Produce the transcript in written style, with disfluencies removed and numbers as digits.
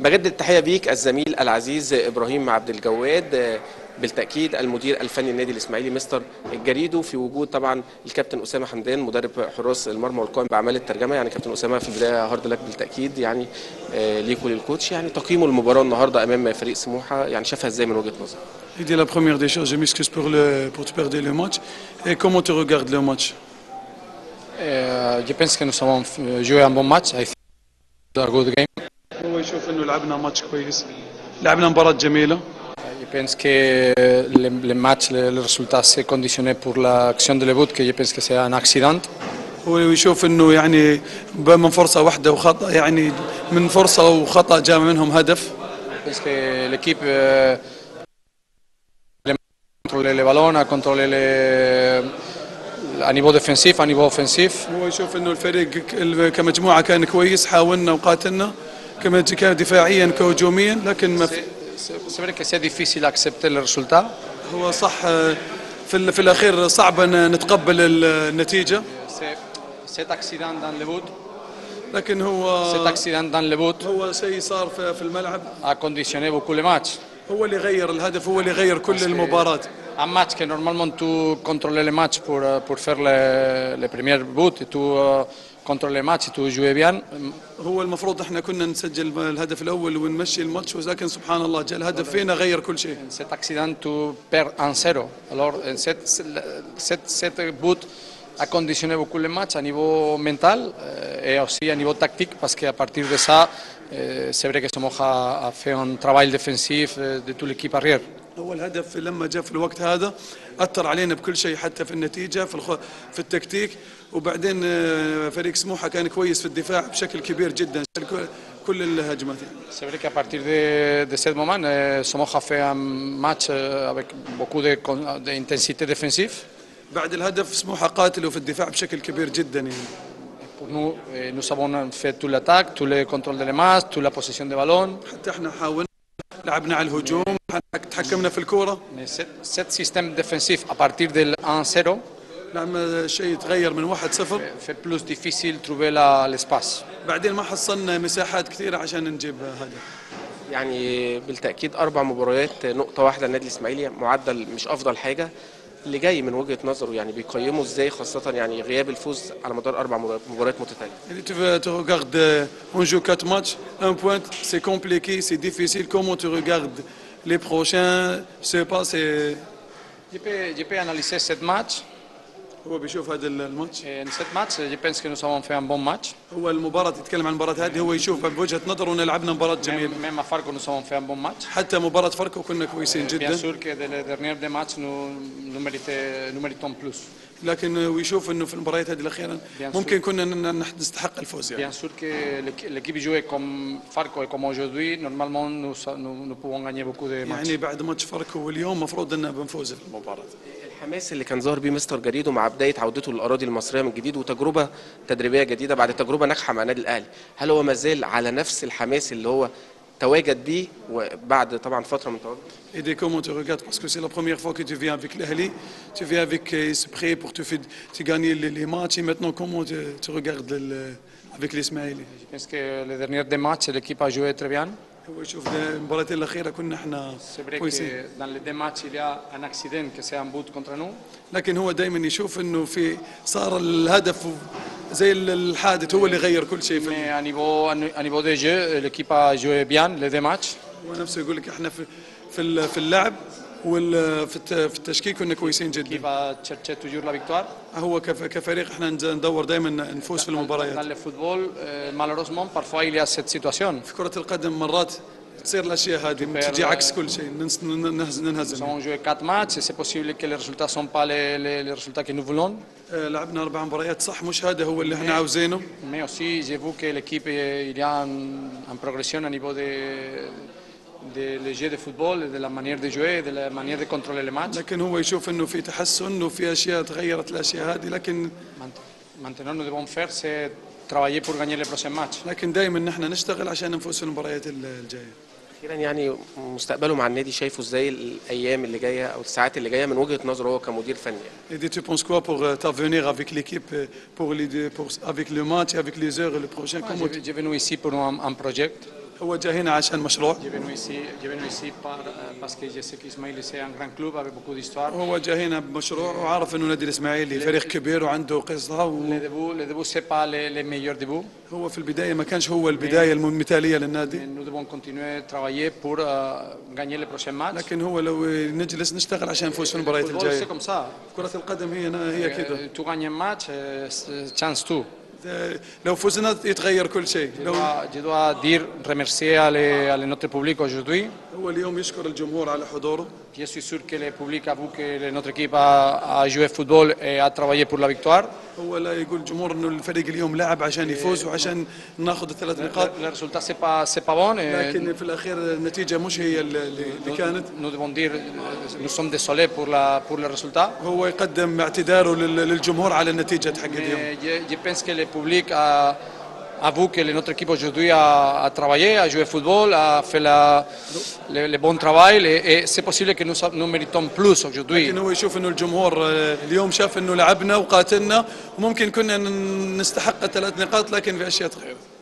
بجدد التحيه بيك الزميل العزيز ابراهيم عبد الجواد، بالتاكيد المدير الفني النادي الاسماعيلي مستر جريدو، في وجود طبعا الكابتن اسامه حمدان مدرب حراس المرمى والقائم باعمال الترجمه. يعني كابتن اسامه في البدايه هارد لك بالتاكيد، يعني ليكوا للكوتش، يعني تقييمه المباراه النهارده امام فريق سموحه، يعني شافها ازاي من وجهه نظرك؟ دي لا بروميير دي شوز، ميسكوز بور تو بيردي لو ماتش اي كومون تو ريغارد لو ماتش. جو بينس كو نو سافون جوي ان بون ماتش، اي ثينك جود جيم. هو يشوف انه لعبنا ماتش كويس، لعبنا مباراه جميله. Je pense que le match, le résultat s'est conditionné pour l'action de l'ébut, que je pense que c'est un accident. ويشوف إنه يعني من فرصة واحدة وخطأ، يعني من فرصة وخطأ جاء منهم هدف. Je pense que l'équipe contrôle le ballon, a contrôlé à niveau défensif, à niveau offensif. ويشوف إنه الفريق كمجموعة كان كويس، حاولنا وقاتلنا كدفاعيا كهجوميا، لكن ما C'est vrai que c'est difficile d'accepter le résultat. هو صح في الأخير صعب أن نتقبل النتيجة. Cet accident dans le but. لكن هو. Cet accident dans le but. هو شيء صار في الملعب. A conditionné beaucoup les matchs. هو اللي غير الهدف، هو اللي غير كل المباراة. Un match que normalement tu contrôles les matchs pour faire le premier but et tu كنترول الماتش تو جوي بيان. هو المفروض احنا كنا نسجل الهدف الاول ونمشي الماتش، ولكن سبحان الله جاء الهدف فينا غير كل شيء. سيت اكسيدان تو بير ان زيرو، الور سيت بوت ا كونديسيوني بوكو لو ماتش ا نيفو مينتال اي اوسي ا نيفو تاكتيك، باسكو ا بارتير دو سا سي فري كو سموها ا في ان ترافايل ديفنسيف دو تو ليكيب اريير. هو الهدف لما جاء في الوقت هذا أثر علينا بكل شيء، حتى في النتيجة، في التكتيك. وبعدين فريق سموحة كان كويس في الدفاع بشكل كبير جدا كل الهجمات. C'est vrai qu'à partir de ce moment, Semoha fait un match avec beaucoup d'intensité défensive. بعد الهدف سموحة قاتلوا في الدفاع بشكل كبير جدا. يعني nous avons fait toute l'attaque, tout le contrôle de la masse, toute la possession de ballon. حتى احنا حاولنا لعبنا على الهجوم، تحكمنا في الكرة. Cet système défensif à partir de 1-0. لما شيء تغير من 1-0. fait plus difficile trouver l'espace. بعدين ما حصلنا مساحات كثيرة عشان نجيب هدف. يعني بالتأكيد 4 مباريات نقطة واحدة للنادي الإسماعيلي، معدل مش أفضل حاجة. اللي جاي من وجهة نظره يعني بيقيمه إزاي، خاصة يعني غياب الفوز على مدار 4 مباريات متتالية. tu regardes on joue 4 matchs, 1 point, c'est compliqué, c'est difficile. Comment tu regardes les prochains, c'est pas c'est. Je peux analyser ce match. هو بيشوف هذا الماتش. ce match, je pense que nous avons fait un bon match. هو المباراة يتكلم عن المباراة هذه، هو يشوفها بوجهة نظره إن لعبنا مباراة جميلة. même à Farco nous avons fait un bon match. حتى مباراة فاركو كنا كويسين جدا. bien sûr que les derniers deux matchs nous méritons plus. لكن ويشوف إنه في المباريات هذه الأخيرة ممكن كنا نستحق الفوز. يعني. bien sûr que l'équipe jouait comme Farco et comme aujourd'hui, normalement nous pouvons gagner beaucoup de matchs. يعني بعد ماتش فاركو واليوم مفروض إننا بنفوز في المباراة. الحماس اللي كان ظاهر بيه مستر جريدو مع بدايه عودته للاراضي المصريه من جديد، وتجربه تدريبيه جديده بعد تجربه ناجحه مع النادي الاهلي، هل هو ما زال على نفس الحماس اللي هو تواجد بيه وبعد طبعا فتره من التواجد؟ Et comment tu regardes parce que c'est la première fois que tu viens avec l'Ahli, tu viens avec ce prêt pour te gagner les matchs, et maintenant comment tu regardes avec l'Ismaïli? Je pense que les derniers deux matchs l'équipe a joué très bien. هو شوف المباراتين الأخيرة كنا احنا كويسين. لكن هو دائما يشوف انه في صار الهدف زي الحادث، هو اللي غير كل شيء. هو نفسه يقول لك احنا في اللعب وفي التشكيك كنا كويسين جدا. هو كفريق احنا ندور دائما نفوز في المباريات. في كرة القدم مرات تصير الاشياء هذه، تجي عكس كل شيء، ننهزم. لعبنا 4 مباريات صح، مش هذا هو اللي احنا عاوزينه. des jeux de football, de la manière de jouer, de la manière de contrôler les matchs. لكن هو يشوف إنه في تحسن وفي أشياء تغيرت الأشياء هذه، لكن maintenant nous devons faire c'est travailler pour gagner les prochains matchs. لكن دائما نحن نشتغل عشان نفوز في المباريات الجاية. أخيرا يعني مستقبله مع النادي شايفه إزاي الأيام اللي جاية أو الساعات اللي جاية من وجهة نظره هو كمدير فني؟ Et tu penses quoi pour t'avenir avec l'équipe, pour avec le match, avec les heures et le prochain? Je viens ici pour un projet. هو جاي هنا عشان مشروع. هو جاي هنا بمشروع وعارف انه نادي الاسماعيلي فريق كبير وعنده قصه. هو في البدايه ما كانش هو البدايه المثاليه للنادي. لكن هو لو نجلس نشتغل عشان نفوز في المباريات الجايه. كرة القدم هي كده. لو فزنا يتغير كل شيء. هو اليوم يشكر الجمهور على حضوره. هو لا يقول الجمهور انه الفريق اليوم لعب عشان يفوز وعشان ناخذ الثلاث نقاط. لكن في الاخير النتيجه مش هي اللي كانت. هو يقدم اعتذاره للجمهور على النتيجه حق اليوم. public a vu que notre équipe aujourd'hui a travaillé, a joué au football, a fait le bon travail et c'est possible que nous méritons plus aujourd'hui. لكن هو يشوف إنه الجمهور اليوم شاف إنه لعبنا وقاتلنا وممكن كنا نستحق 3 نقاط لكن في أشياء تغير.